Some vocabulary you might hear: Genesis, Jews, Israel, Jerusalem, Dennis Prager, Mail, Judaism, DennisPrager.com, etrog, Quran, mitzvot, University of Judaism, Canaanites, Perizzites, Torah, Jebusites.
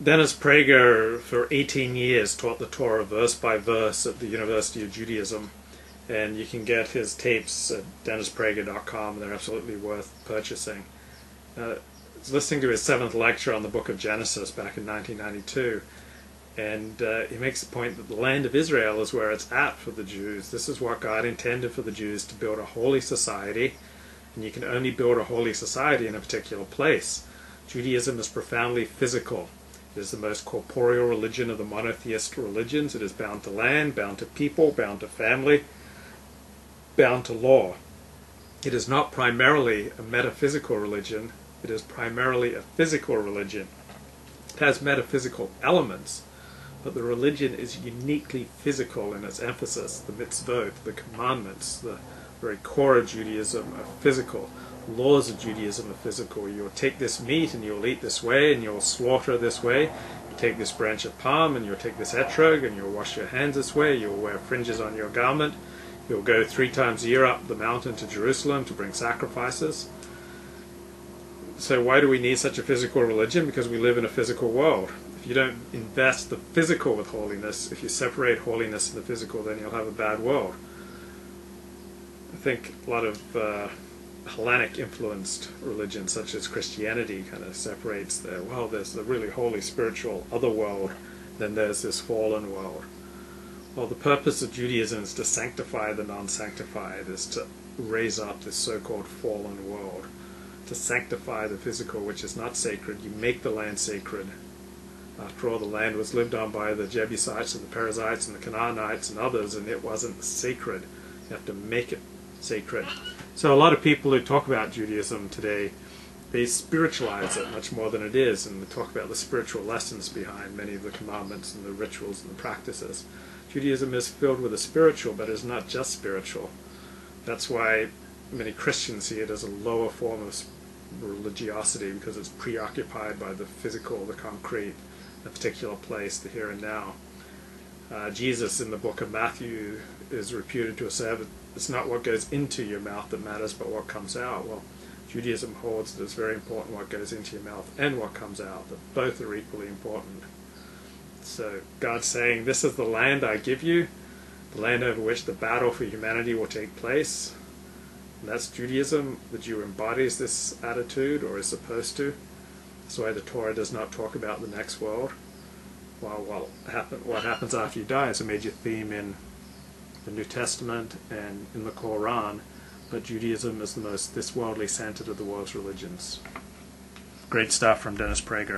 Dennis Prager, for 18 years, taught the Torah verse by verse at the University of Judaism, and you can get his tapes at DennisPrager.com. They're absolutely worth purchasing. I was listening to his 7th lecture on the book of Genesis back in 1992, and he makes the point that the land of Israel is where it's at for the Jews. This is what God intended for the Jews, to build a holy society, and you can only build a holy society in a particular place. Judaism is profoundly physical. It is the most corporeal religion of the monotheist religions. It is bound to land, bound to people, bound to family, bound to law. It is not primarily a metaphysical religion. It is primarily a physical religion. It has metaphysical elements, but the religion is uniquely physical in its emphasis. The mitzvot, the commandments, the very core of Judaism are physical. Laws of Judaism are physical. You'll take this meat and you'll eat this way and you'll slaughter this way. You'll take this branch of palm and you'll take this etrog and you'll wash your hands this way. You'll wear fringes on your garment. You'll go 3 times a year up the mountain to Jerusalem to bring sacrifices. So why do we need such a physical religion? Because we live in a physical world. If you don't invest the physical with holiness, if you separate holiness and the physical, then you'll have a bad world. I think a lot of Hellenic influenced religions such as Christianity kind of separates the, well, there's the really holy spiritual other world, then there's this fallen world. Well, the purpose of Judaism is to sanctify the non-sanctified, is to raise up this so-called fallen world, to sanctify the physical, which is not sacred. You make the land sacred. After all, the land was lived on by the Jebusites and the Perizzites and the Canaanites and others, and it wasn't sacred. You have to make it sacred. So a lot of people who talk about Judaism today, they spiritualize it much more than it is, and they talk about the spiritual lessons behind many of the commandments and the rituals and the practices. Judaism is filled with the spiritual, but it's not just spiritual. That's why many Christians see it as a lower form of religiosity, because it's preoccupied by the physical, the concrete, a particular place, the here and now. Jesus in the book of Matthew is reputed to have said, it's not what goes into your mouth that matters, but what comes out. Well, Judaism holds that it's very important what goes into your mouth and what comes out, that both are equally important. So God's saying, this is the land I give you, the land over which the battle for humanity will take place. And that's Judaism. The Jew embodies this attitude, or is supposed to. That's why the Torah does not talk about the next world. Well, what happens after you die is a major theme in the New Testament and in the Quran, but Judaism is the most worldly centered of the world's religions. Great stuff from Dennis Prager.